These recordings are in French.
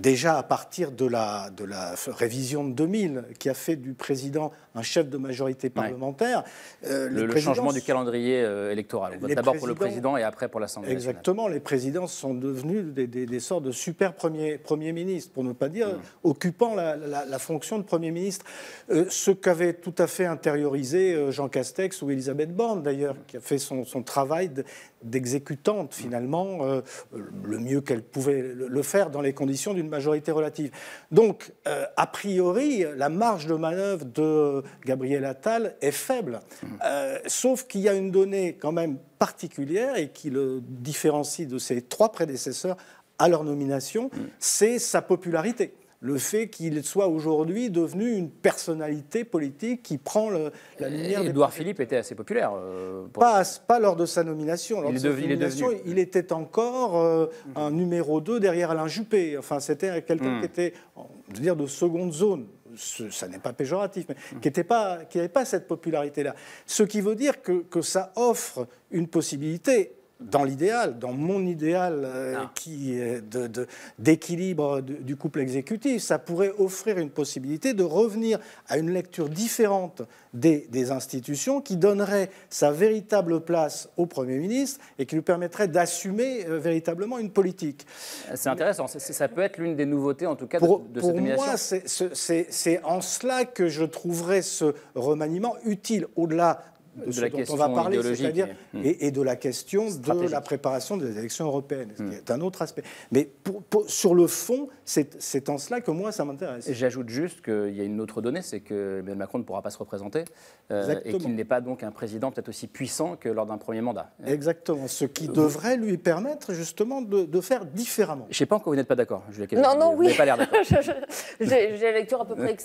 déjà à partir de la révision de 2000, qui a fait du président un chef de majorité parlementaire. Ouais. Le changement du calendrier électoral. D'abord pour le président et après pour l'Assemblée nationale. Exactement, les présidents sont devenus des sortes de super premiers ministres, pour ne pas dire occupant la fonction de Premier ministre. Ce qu'avait tout à fait intériorisé Jean Castex ou Elisabeth Borne, d'ailleurs, qui a fait son travail d'exécutante, finalement, le mieux qu'elle pouvait le faire dans les conditions d'une majorité relative. Donc, a priori, la marge de manœuvre de Gabriel Attal est faible, sauf qu'il y a une donnée quand même particulière et qui le différencie de ses trois prédécesseurs à leur nomination, c'est sa popularité. Le fait qu'il soit aujourd'hui devenu une personnalité politique qui prend la lumière. Édouard Philippe était assez populaire. Pas lors de sa nomination. Lors de sa nomination, il était encore un numéro 2 derrière Alain Juppé. Enfin, c'était quelqu'un qui était, je veux dire, de seconde zone. Ça n'est pas péjoratif, mais qui n'avait pas cette popularité-là. Ce qui veut dire que ça offre une possibilité. Dans l'idéal, dans mon idéal d'équilibre du couple exécutif, ça pourrait offrir une possibilité de revenir à une lecture différente des institutions qui donnerait sa véritable place au Premier ministre et qui lui permettrait d'assumer véritablement une politique. C'est intéressant, ça peut être l'une des nouveautés en tout cas de cette nomination. Pour moi, c'est en cela que je trouverais ce remaniement utile, au-delà de ce dont on va parler, c'est-à-dire et de la question de la préparation des élections européennes, ce qui est un autre aspect. Mais sur le fond, c'est en cela que moi, ça m'intéresse. J'ajoute juste qu'il y a une autre donnée, c'est que Emmanuel Macron ne pourra pas se représenter et qu'il n'est pas donc un président peut-être aussi puissant que lors d'un premier mandat. Exactement, ce qui devrait lui permettre justement de faire différemment. Je ne sais pas encore, vous n'êtes pas d'accord. Non, oui. Vous n'avez pas l'air d'accord. J'ai la lecture à peu près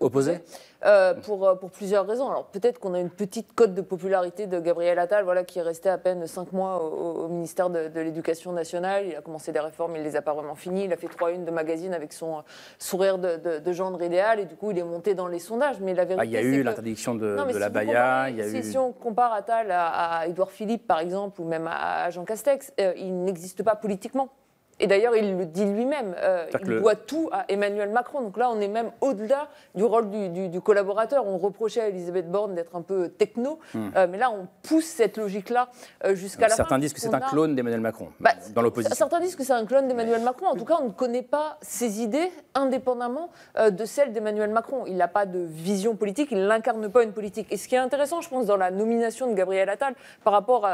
opposée. Pour plusieurs raisons. Alors peut-être qu'on a une petite cote de popularité de Gabriel Attal, voilà, qui est resté à peine 5 mois au ministère de l'Éducation nationale. Il a commencé des réformes, il ne les a pas vraiment finies. Il a fait 3 unes de magazine avec son sourire de gendre idéal et du coup, il est monté dans les sondages. Mais la vérité, il y a eu l'interdiction de la baya. Si on compare Attal à Édouard Philippe, par exemple, ou même à Jean Castex, il n'existe pas politiquement. Et d'ailleurs, il le dit lui-même, il doit tout à Emmanuel Macron. Donc là, on est même au-delà du rôle du collaborateur. On reprochait à Elisabeth Borne d'être un peu techno, mais là, on pousse cette logique-là jusqu'à la fin. Certains disent que c'est un clone d'Emmanuel Macron, dans l'opposition. Certains disent que c'est un clone d'Emmanuel Macron. En tout cas, on ne connaît pas ses idées indépendamment de celles d'Emmanuel Macron. Il n'a pas de vision politique, il n'incarne pas une politique. Et ce qui est intéressant, je pense, dans la nomination de Gabriel Attal, par rapport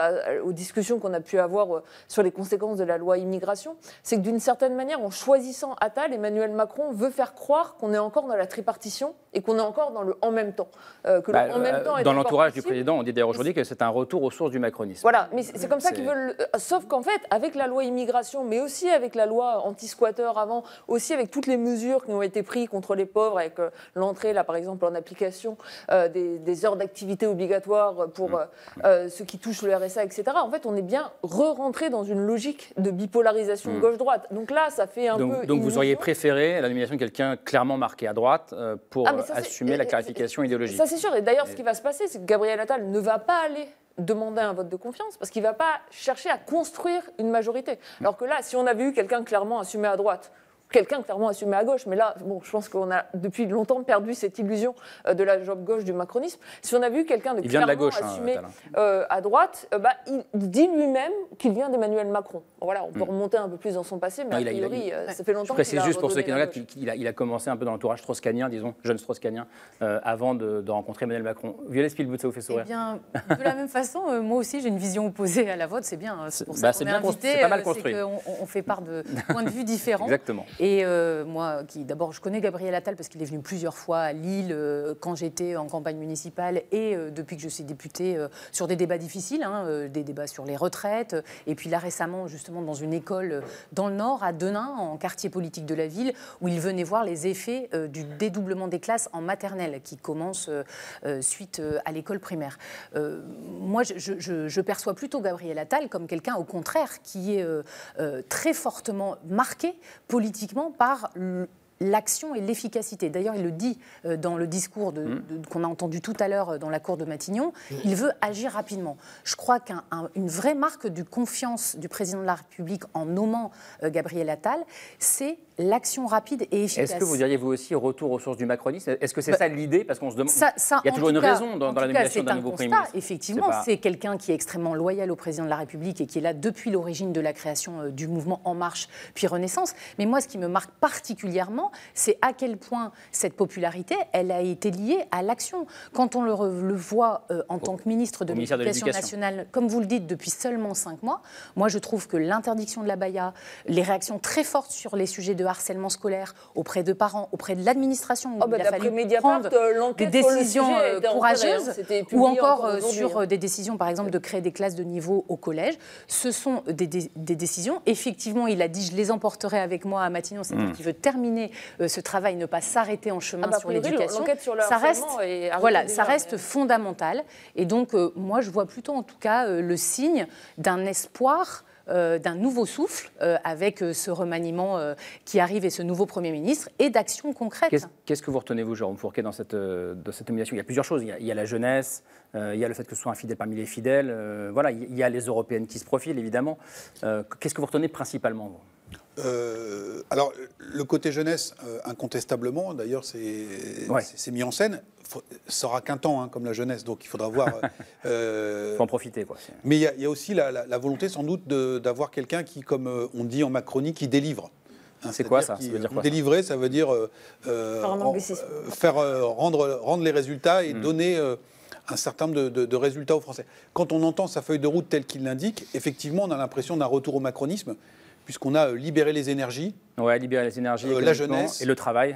aux discussions qu'on a pu avoir sur les conséquences de la loi immigration, c'est que d'une certaine manière, en choisissant Attal, Emmanuel Macron veut faire croire qu'on est encore dans la tripartition et qu'on est encore dans le « en même temps ». Dans l'entourage du président, on dit d'ailleurs aujourd'hui que c'est un retour aux sources du macronisme. Voilà, mais c'est comme ça qu'ils veulent… Sauf qu'en fait, avec la loi immigration, mais aussi avec la loi anti-squatter avant, aussi avec toutes les mesures qui ont été prises contre les pauvres, avec l'entrée, là par exemple, en application des heures d'activité obligatoires pour ceux qui touchent le RSA, etc. En fait, on est bien re-rentré dans une logique de bipolarisation gauche-droite. Donc là, ça fait un peu... Donc vous auriez préféré la nomination de quelqu'un clairement marqué à droite pour assumer la clarification idéologique. Ça, c'est sûr. Et d'ailleurs, ce qui va se passer, c'est que Gabriel Attal ne va pas aller demander un vote de confiance parce qu'il ne va pas chercher à construire une majorité. Alors que là, si on avait eu quelqu'un clairement assumé à droite, quelqu'un clairement assumé à gauche, mais là, bon, je pense qu'on a depuis longtemps perdu cette illusion de la jambe gauche du macronisme. Si on a vu quelqu'un de clairement assumé à droite, il dit lui-même qu'il vient d'Emmanuel Macron. Bon, voilà, on peut remonter un peu plus dans son passé, mais a priori, ça fait longtemps qu'il a... Je précise juste pour ceux qui regardent qu'il a commencé un peu dans l'entourage strauss-canien, disons, jeune strauss-canien, avant de rencontrer Emmanuel Macron. Violette Spillebout, ça vous fait sourire? Eh bien, de la même façon, moi aussi, j'ai une vision opposée à la vôtre, c'est bien. C'est pour ça qu'on est invité, c'est pas mal construit. On fait part de points de vue différents. Exactement. Et moi, d'abord, je connais Gabriel Attal parce qu'il est venu plusieurs fois à Lille quand j'étais en campagne municipale et depuis que je suis députée sur des débats difficiles, des débats sur les retraites. Et puis là, récemment, justement, dans une école dans le Nord, à Denain, en quartier politique de la ville, où il venait voir les effets du dédoublement des classes en maternelle qui commence suite à l'école primaire. Moi, je perçois plutôt Gabriel Attal comme quelqu'un, au contraire, qui est très fortement marqué politiquement par l'action et l'efficacité. D'ailleurs, il le dit dans le discours qu'on a entendu tout à l'heure dans la cour de Matignon, il veut agir rapidement. Je crois qu'une vraie marque de confiance du président de la République en nommant Gabriel Attal, c'est l'action rapide et efficace. Est-ce que vous diriez, vous aussi, retour aux sources du macronisme? Est-ce que c'est ça l'idée? Parce qu'on se demande... Il y a toujours une raison dans la nomination d'un nouveau Premier ministre. Effectivement, c'est quelqu'un qui est extrêmement loyal au président de la République et qui est là depuis l'origine de la création du mouvement En Marche puis Renaissance. Mais moi, ce qui me marque particulièrement, c'est à quel point cette popularité, elle a été liée à l'action. Quand on le voit en tant que ministre de l'Éducation nationale, comme vous le dites, depuis seulement 5 mois, moi, je trouve que l'interdiction de la baya, les réactions très fortes sur les sujets de harcèlement scolaire auprès de parents, auprès de l'administration, où il a fallu prendre des décisions courageuses, ou encore sur des décisions, par exemple, de créer des classes de niveau au collège. Ce sont des décisions. Effectivement, il a dit « je les emporterai avec moi à Matignon », c'est-à-dire qu'il veut terminer ce travail, ne pas s'arrêter en chemin sur l'éducation. Ça reste fondamental. Et donc, moi, je vois plutôt, en tout cas, le signe d'un espoir, d'un nouveau souffle avec ce remaniement qui arrive et ce nouveau Premier ministre et d'actions concrètes. Qu'est-ce que vous retenez-vous, Jérôme Fourquet, dans cette nomination? Il y a plusieurs choses. Il y a la jeunesse, il y a le fait que ce soit un fidèle parmi les fidèles. Voilà, il y a les européennes qui se profilent, évidemment. Qu'est-ce que vous retenez principalement, vous? Alors, le côté jeunesse, incontestablement, d'ailleurs, c'est mis en scène. Ça n'aura qu'un temps, hein, comme la jeunesse, donc il faudra voir. Faut en profiter, quoi. Mais il y a aussi la volonté, sans doute, d'avoir quelqu'un qui, comme on dit en Macronie, qui délivre. Hein, c'est quoi ça? Ça veut dire quoi, délivrer, ça veut dire rendre les résultats et donner un certain nombre de résultats aux Français. Quand on entend sa feuille de route telle qu'il l'indique, effectivement, on a l'impression d'un retour au macronisme, puisqu'on a libéré les énergies, la jeunesse, et le travail.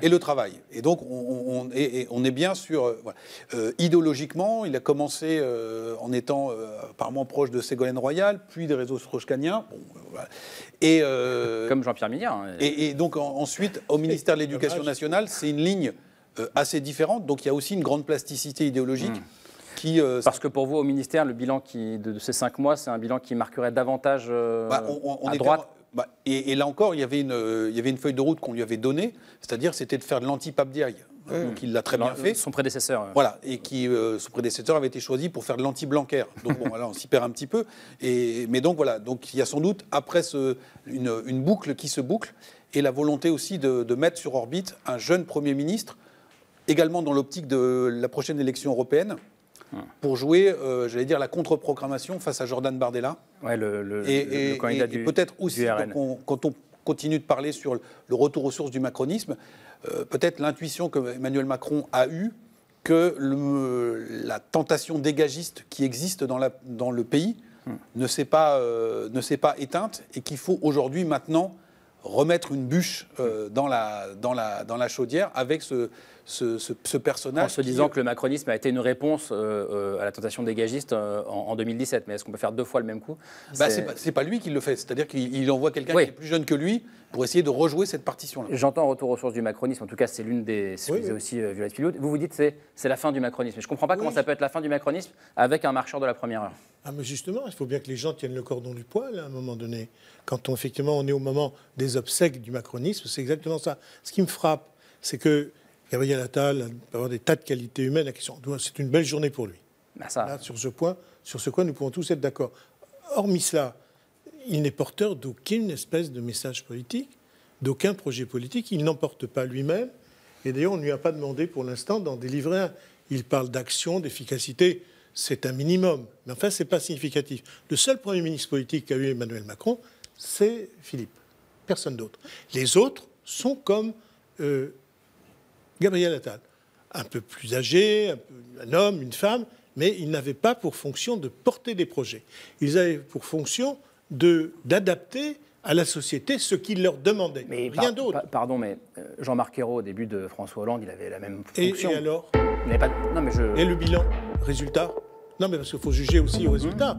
Et donc, on est bien sur... Voilà. Idéologiquement, il a commencé en étant apparemment proche de Ségolène Royal, puis des réseaux strauss-kahniens. Bon, voilà. Comme Jean-Pierre Mignard. Hein. Et donc, ensuite, au ministère de l'Éducation nationale, c'est une ligne assez différente. Donc, il y a aussi une grande plasticité idéologique. Parce que pour vous, au ministère, le bilan de ces 5 mois, c'est un bilan qui marquerait davantage à droite. Et là encore, il y avait une feuille de route qu'on lui avait donnée, c'est-à-dire c'était de faire de l'anti-Pape Diaye. Donc il l'a très bien fait. Son prédécesseur. Voilà, et son prédécesseur avait été choisi pour faire de l'anti-Blanquer. Donc bon, voilà, on s'y perd un petit peu. Mais donc voilà, donc il y a sans doute après une boucle qui se boucle, et la volonté aussi de mettre sur orbite un jeune Premier ministre, également dans l'optique de la prochaine élection européenne, pour jouer, j'allais dire, la contre-programmation face à Jordan Bardella. Ouais, le candidat du RN. Et peut-être aussi, quand on continue de parler sur le retour aux sources du macronisme, peut-être l'intuition que Emmanuel Macron a eue que la tentation dégagiste qui existe dans le pays ne s'est pas éteinte et qu'il faut aujourd'hui, maintenant, remettre une bûche dans la chaudière avec ce personnage. En se disant que le macronisme a été une réponse à la tentation dégagiste en 2017. Mais est-ce qu'on peut faire 2 fois le même coup? C'est pas lui qui le fait. C'est-à-dire qu'il envoie quelqu'un qui est plus jeune que lui pour essayer de rejouer cette partition-là. J'entends retour aux sources du macronisme. En tout cas, c'est l'une des... Ce que disait aussi Violette Spillebout. Vous vous dites que c'est la fin du macronisme. Je ne comprends pas comment ça peut être la fin du macronisme avec un marcheur de la première heure. Ah mais justement, il faut bien que les gens tiennent le cordon du poil à un moment donné. Quand effectivement, on est au moment des obsèques du macronisme, c'est exactement ça. Ce qui me frappe, c'est que Gabriel Attal va avoir des tas de qualités humaines. C'est une belle journée pour lui. Ben ça... Là, sur ce point, nous pouvons tous être d'accord. Hormis cela, il n'est porteur d'aucune espèce de message politique, d'aucun projet politique. Il n'en porte pas lui-même. Et d'ailleurs, on ne lui a pas demandé pour l'instant d'en délivrer un. Il parle d'action, d'efficacité. C'est un minimum, mais enfin, ce n'est pas significatif. Le seul Premier ministre politique qu'a eu Emmanuel Macron, c'est Philippe, personne d'autre. Les autres sont comme Gabriel Attal, un peu plus âgé, un homme, une femme, mais ils n'avaient pas pour fonction de porter des projets. Ils avaient pour fonction d'adapter à la société ce qu'il leur demandait, mais rien d'autre. Pardon, mais Jean-Marc Ayrault, au début de François Hollande, il avait la même fonction. Et alors? Il n'avait pas... Non, mais je... Et le bilan? Résultat? Non, mais parce qu'il faut juger aussi au résultat.